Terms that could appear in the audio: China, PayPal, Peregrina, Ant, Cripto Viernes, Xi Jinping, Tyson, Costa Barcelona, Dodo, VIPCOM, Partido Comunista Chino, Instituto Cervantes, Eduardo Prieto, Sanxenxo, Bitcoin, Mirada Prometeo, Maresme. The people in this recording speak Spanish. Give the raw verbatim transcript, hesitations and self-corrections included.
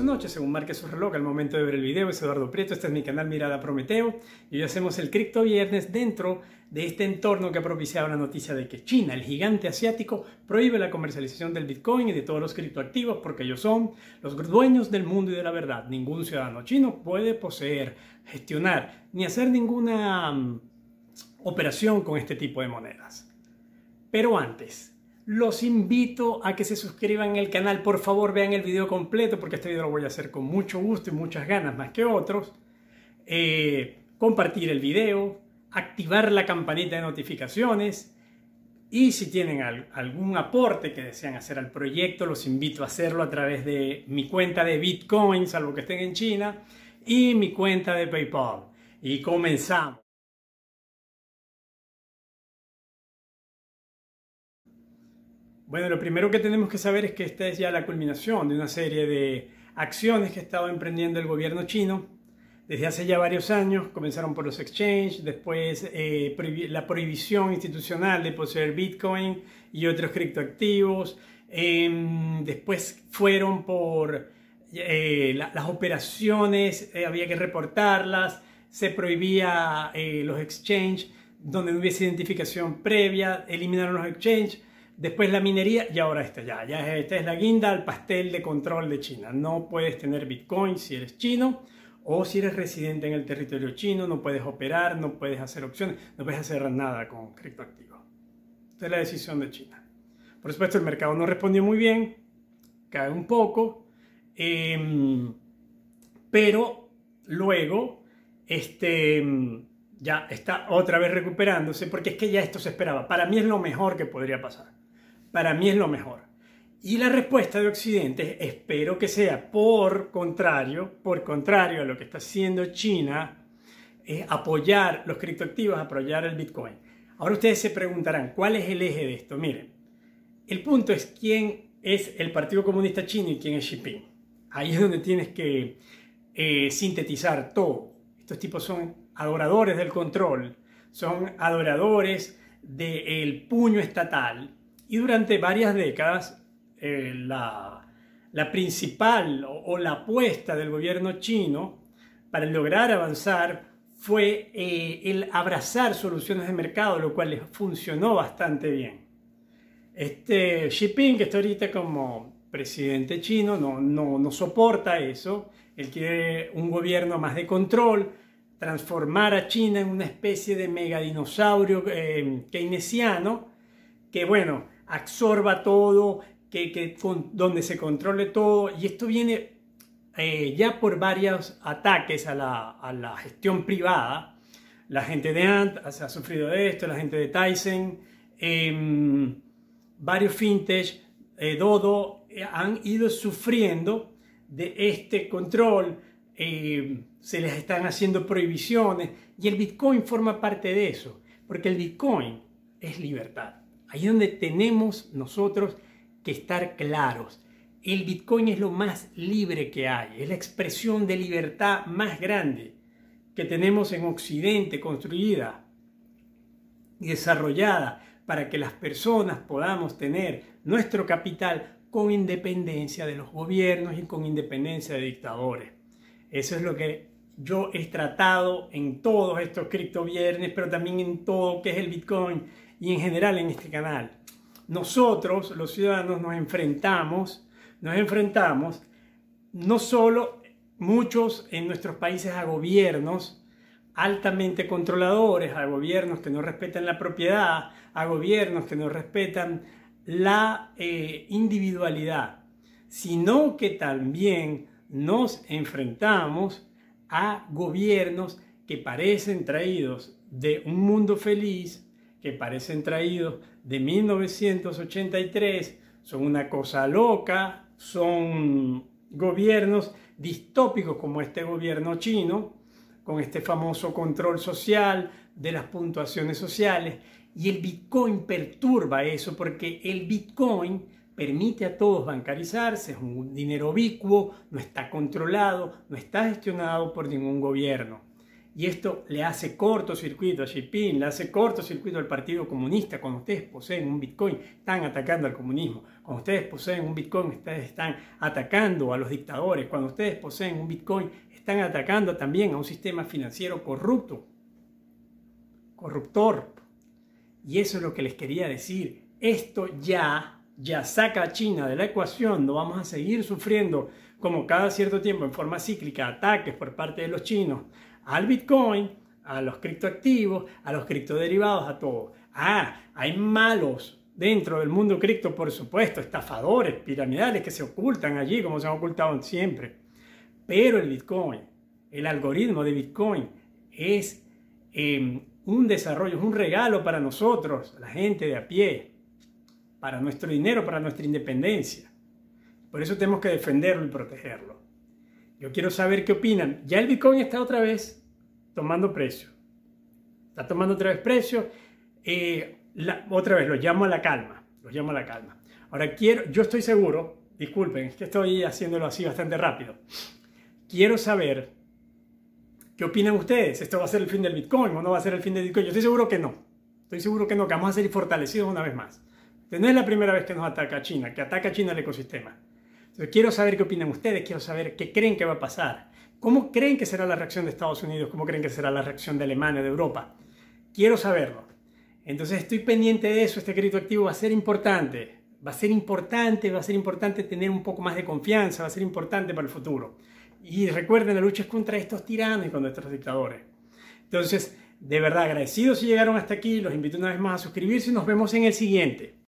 su noche según marque su reloj al momento de ver el video. Es Eduardo Prieto, este es mi canal Mirada Prometeo y hoy hacemos el Cripto Viernes dentro de este entorno que ha propiciado la noticia de que China, el gigante asiático, prohíbe la comercialización del Bitcoin y de todos los criptoactivos porque ellos son los dueños del mundo y de la verdad. Ningún ciudadano chino puede poseer, gestionar ni hacer ninguna um, operación con este tipo de monedas. Pero antes, los invito a que se suscriban al canal, por favor vean el video completo porque este video lo voy a hacer con mucho gusto y muchas ganas más que otros. Eh, compartir el video, activar la campanita de notificaciones y si tienen al, algún aporte que desean hacer al proyecto, los invito a hacerlo a través de mi cuenta de Bitcoin, salvo que estén en China, y mi cuenta de PayPal. Y comenzamos. Bueno, lo primero que tenemos que saber es que esta es ya la culminación de una serie de acciones que ha estado emprendiendo el gobierno chino desde hace ya varios años. Comenzaron por los exchanges, después eh, la prohibición institucional de poseer Bitcoin y otros criptoactivos. Eh, después fueron por eh, la, las operaciones, eh, había que reportarlas, se prohibía eh, los exchanges donde no hubiese identificación previa, eliminaron los exchanges. Después la minería y ahora esta ya, ya esta es la guinda al pastel de control de China. No puedes tener Bitcoin si eres chino o si eres residente en el territorio chino, no puedes operar, no puedes hacer opciones, no puedes hacer nada con criptoactivos. Esta es la decisión de China. Por supuesto el mercado no respondió muy bien, cae un poco, eh, pero luego este, ya está otra vez recuperándose porque es que ya esto se esperaba. Para mí es lo mejor que podría pasar. Para mí es lo mejor. Y la respuesta de Occidente espero que sea por contrario, por contrario a lo que está haciendo China, es apoyar los criptoactivos, apoyar el Bitcoin. Ahora ustedes se preguntarán, ¿cuál es el eje de esto? Miren, el punto es quién es el Partido Comunista Chino y quién es Xi Jinping. Ahí es donde tienes que eh, sintetizar todo. Estos tipos son adoradores del control, son adoradores del puño estatal. Y durante varias décadas, eh, la, la principal o, o la apuesta del gobierno chino para lograr avanzar fue eh, el abrazar soluciones de mercado, lo cual les funcionó bastante bien. Este, Xi Jinping, que está ahorita como presidente chino, no, no, no soporta eso. Él quiere un gobierno más de control, transformar a China en una especie de megadinosaurio eh, keynesiano, que bueno, absorba todo, que, que con, donde se controle todo. Y esto viene eh, ya por varios ataques a la, a la gestión privada. La gente de Ant se ha sufrido de esto, la gente de Tyson, eh, varios fintech, eh, Dodo, eh, han ido sufriendo de este control. Eh, se les están haciendo prohibiciones y el Bitcoin forma parte de eso, porque el Bitcoin es libertad. Ahí es donde tenemos nosotros que estar claros. El Bitcoin es lo más libre que hay. Es la expresión de libertad más grande que tenemos en Occidente, construida y desarrollada para que las personas podamos tener nuestro capital con independencia de los gobiernos y con independencia de dictadores. Eso es lo que yo he tratado en todos estos Cripto Viernes, pero también en todo que es el Bitcoin. Y en general en este canal, nosotros los ciudadanos nos enfrentamos, nos enfrentamos no solo muchos en nuestros países a gobiernos altamente controladores, a gobiernos que no respetan la propiedad, a gobiernos que no respetan la eh, individualidad, sino que también nos enfrentamos a gobiernos que parecen traídos de un mundo feliz, que parecen traídos de mil novecientos ochenta y tres, son una cosa loca, son gobiernos distópicos como este gobierno chino, con este famoso control social de las puntuaciones sociales. Y el Bitcoin perturba eso porque el Bitcoin permite a todos bancarizarse, es un dinero ubicuo, no está controlado, no está gestionado por ningún gobierno. y esto le hace cortocircuito a Xi Jinping, le hace cortocircuito al Partido Comunista. Cuando ustedes poseen un Bitcoin, están atacando al comunismo. Cuando ustedes poseen un Bitcoin, ustedes están atacando a los dictadores. Cuando ustedes poseen un Bitcoin, están atacando también a un sistema financiero corrupto, corruptor. Y eso es lo que les quería decir. Esto ya... ya saca a China de la ecuación. No vamos a seguir sufriendo, como cada cierto tiempo, en forma cíclica, ataques por parte de los chinos al Bitcoin, a los criptoactivos, a los criptoderivados, a todo. Ah, hay malos dentro del mundo cripto, por supuesto, estafadores, piramidales que se ocultan allí, como se han ocultado siempre. Pero el Bitcoin, el algoritmo de Bitcoin es eh, un desarrollo, es un regalo para nosotros, la gente de a pie, para nuestro dinero, para nuestra independencia. Por eso tenemos que defenderlo y protegerlo. Yo quiero saber qué opinan. Ya el Bitcoin está otra vez tomando precio. Está tomando otra vez precio. Eh, la, otra vez, lo llamo a la calma. Lo llamo a la calma. Ahora quiero, yo estoy seguro, disculpen, es que estoy haciéndolo así bastante rápido. Quiero saber qué opinan ustedes. ¿Esto va a ser el fin del Bitcoin o no va a ser el fin del Bitcoin? Yo estoy seguro que no. Estoy seguro que no, que vamos a ser fortalecidos una vez más. No es la primera vez que nos ataca China, que ataca China el ecosistema. Entonces, quiero saber qué opinan ustedes, quiero saber qué creen que va a pasar. ¿Cómo creen que será la reacción de Estados Unidos? ¿Cómo creen que será la reacción de Alemania, de Europa? Quiero saberlo. Entonces, estoy pendiente de eso. Este criptoactivo va a ser importante. Va a ser importante, va a ser importante tener un poco más de confianza, va a ser importante para el futuro. Y recuerden, la lucha es contra estos tiranos y contra estos dictadores. Entonces, de verdad, agradecidos si llegaron hasta aquí. Los invito una vez más a suscribirse y nos vemos en el siguiente.